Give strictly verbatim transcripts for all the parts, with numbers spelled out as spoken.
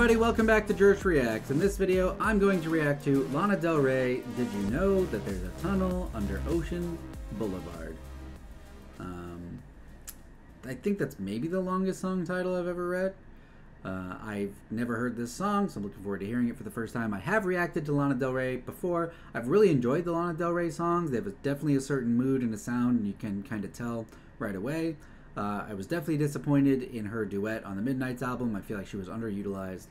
everybody, welcome back to Jersh Reacts. In this video, I'm going to react to Lana Del Rey, Did You Know That There's a Tunnel Under Ocean Boulevard. Um, I think that's maybe the longest song title I've ever read. Uh, I've never heard this song, so I'm looking forward to hearing it for the first time. I have reacted to Lana Del Rey before. I've really enjoyed the Lana Del Rey songs. They have definitely a certain mood and a sound, and you can kind of tell right away. Uh, I was definitely disappointed in her duet on the Midnight album. I feel like she was underutilized.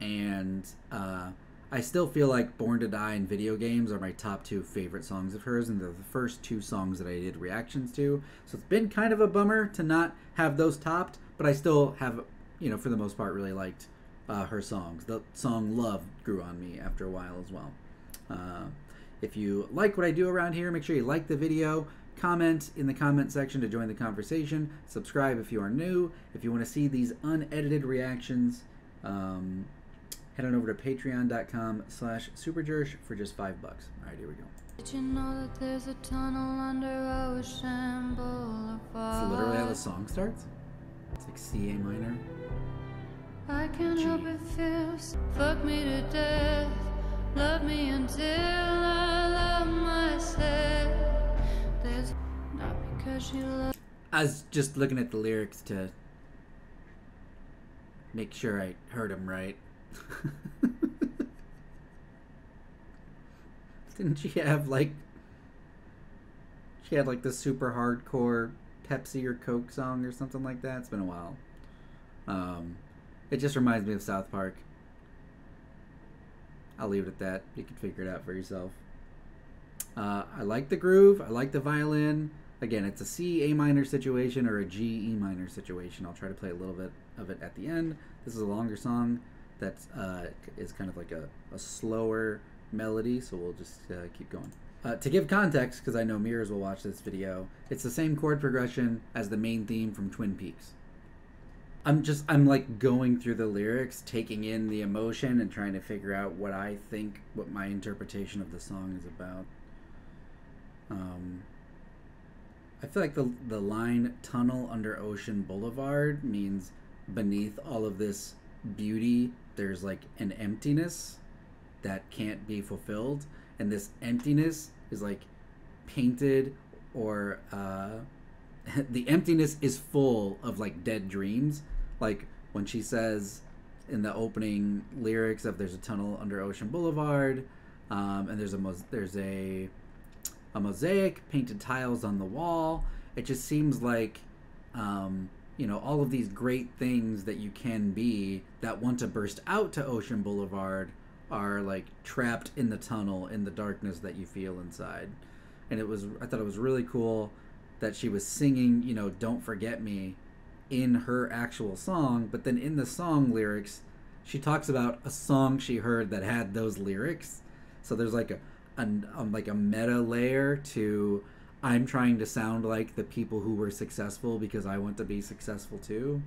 And uh, I still feel like Born to Die and Video Games are my top two favorite songs of hers, and they're the first two songs that I did reactions to. So it's been kind of a bummer to not have those topped, but I still have, you know, for the most part, really liked uh, her songs. The song Love grew on me after a while as well. Uh, if you like what I do around here, make sure you like the video. Comment in the comment section to join the conversation. Subscribe if you are new. If you want to see these unedited reactions, um, head on over to patreon dot com slash superjersh for just five bucks. All right, here we go. Did you know that there's a tunnel under Ocean Boulevard? That's literally how the song starts. It's like C A minor. I can't G. help it feels. Fuck me to death. Love me until I love myself. Not because you love. I was just looking at the lyrics to make sure I heard them right. Didn't she have like she had like the super hardcore Pepsi or Coke song or something like that? It's been a while. Um, it just reminds me of South Park. I'll leave it at that. You can figure it out for yourself. Uh, I like the groove. I like the violin. Again, it's a C, A minor situation or a G, E minor situation. I'll try to play a little bit of it at the end. This is a longer song that uh, is kind of like a, a slower melody, so we'll just uh, keep going. Uh, to give context, because I know mirrors will watch this video, it's the same chord progression as the main theme from Twin Peaks. I'm just, I'm like going through the lyrics, taking in the emotion and trying to figure out what I think, what my interpretation of the song is about. Um, I feel like the, the line tunnel under Ocean Boulevard means beneath all of this beauty, there's like an emptiness that can't be fulfilled. And this emptiness is like painted or, uh, the emptiness is full of like dead dreams. Like when she says in the opening lyrics of there's a tunnel under Ocean Boulevard, um, and there's a, there's a, a mosaic, painted tiles on the wall. It just seems like, um, you know, all of these great things that you can be that want to burst out to Ocean Boulevard are like trapped in the tunnel, in the darkness that you feel inside. And it was, I thought it was really cool that she was singing, you know, Don't Forget Me in her actual song. But then in the song lyrics, she talks about a song she heard that had those lyrics. So there's like a, An, um, like a meta layer to I'm trying to sound like the people who were successful because I want to be successful too.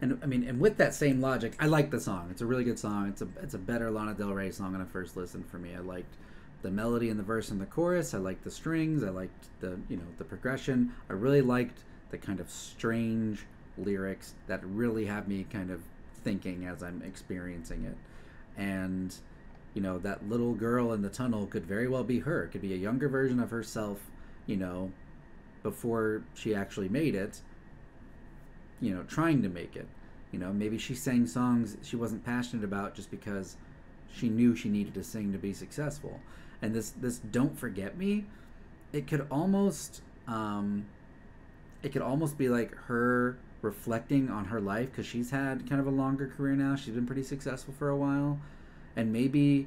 And I mean, and with that same logic, I like the song. It's a really good song. It's a it's a better Lana Del Rey song on a first listen for me. I liked the melody and the verse and the chorus. I liked the strings. I liked the you know the progression. I really liked the kind of strange lyrics that really have me kind of thinking as I'm experiencing it. And you know, that little girl in the tunnel could very well be her. It could be a younger version of herself, you know, before she actually made it, you know, trying to make it. You know, maybe she sang songs she wasn't passionate about just because she knew she needed to sing to be successful. And this, this Don't Forget Me, it could almost, um, it could almost be like her reflecting on her life, because she's had kind of a longer career now. She's been pretty successful for a while. And maybe,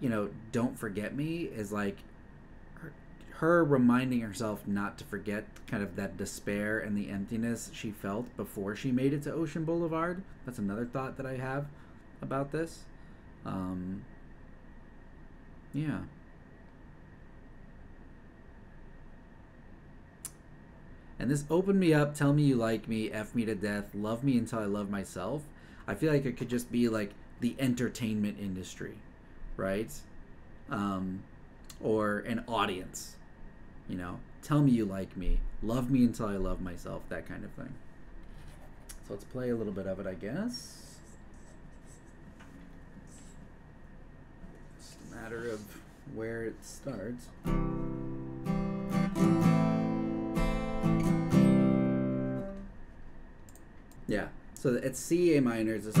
you know, Don't Forget Me is like her, her reminding herself not to forget kind of that despair and the emptiness she felt before she made it to Ocean Boulevard. That's another thought that I have about this. Um, yeah. And this opened me up, tell me you like me, F me to death, love me until I love myself. I feel like it could just be like the entertainment industry, right? Um, or an audience, you know, tell me you like me, love me until I love myself, that kind of thing. So let's play a little bit of it, I guess. It's a matter of where it starts. Yeah, so it's C, A minor is just...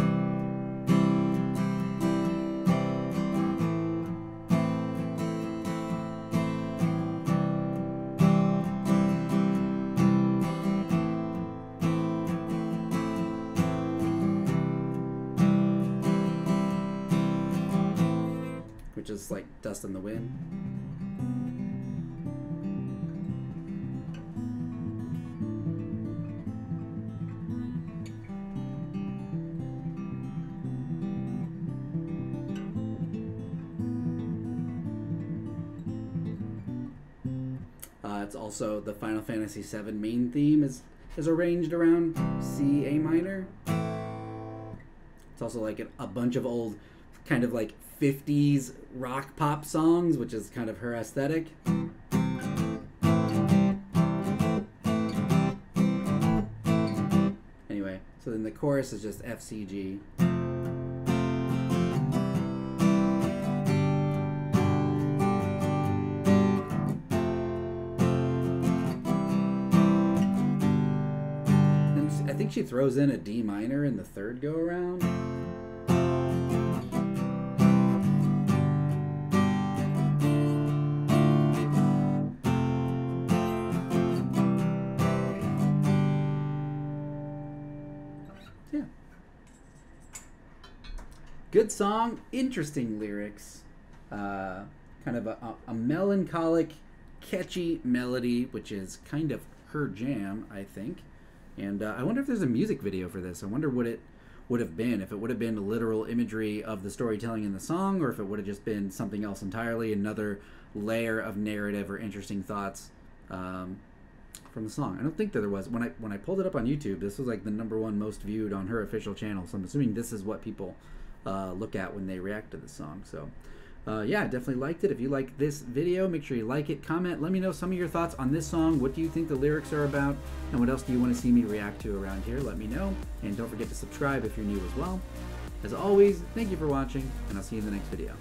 which is like dust in the wind. Uh, it's also the Final Fantasy seven main theme is, is arranged around C, A minor. It's also like a, a bunch of old kind of like fifties rock pop songs, which is kind of her aesthetic. Anyway, so then the chorus is just F, C, G. And I think she throws in a D minor in the third go around. Good song, interesting lyrics, uh, kind of a, a melancholic, catchy melody, which is kind of her jam, I think. And uh, I wonder if there's a music video for this. I wonder what it would have been, if it would have been literal imagery of the storytelling in the song, or if it would have just been something else entirely, another layer of narrative or interesting thoughts um, from the song. I don't think that there was. When I, when I pulled it up on YouTube, this was like the number one most viewed on her official channel, so I'm assuming this is what people... Uh, look at when they react to the song. So uh, yeah, definitely liked it. If you like this video, make sure you like it, comment, let me know some of your thoughts on this song. What do you think the lyrics are about, and what else do you want to see me react to around here? Let me know, and don't forget to subscribe if you're new as well. As always, thank you for watching, and I'll see you in the next video.